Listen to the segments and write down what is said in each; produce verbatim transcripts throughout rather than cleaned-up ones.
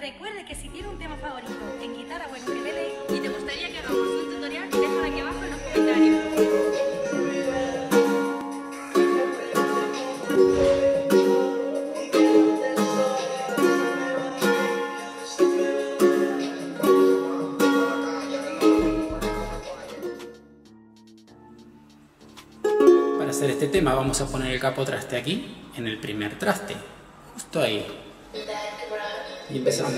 Recuerde que si tiene un tema favorito en guitarra o en ukelele y te gustaría que hagamos un tutorial, déjalo aquí abajo en los comentarios. Para hacer este tema vamos a poner el capotraste aquí, en el primer traste, justo ahí. Y empezamos.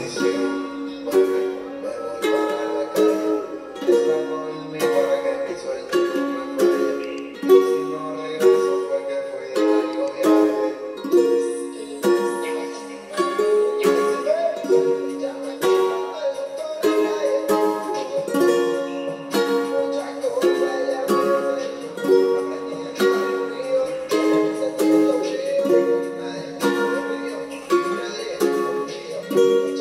Thank you.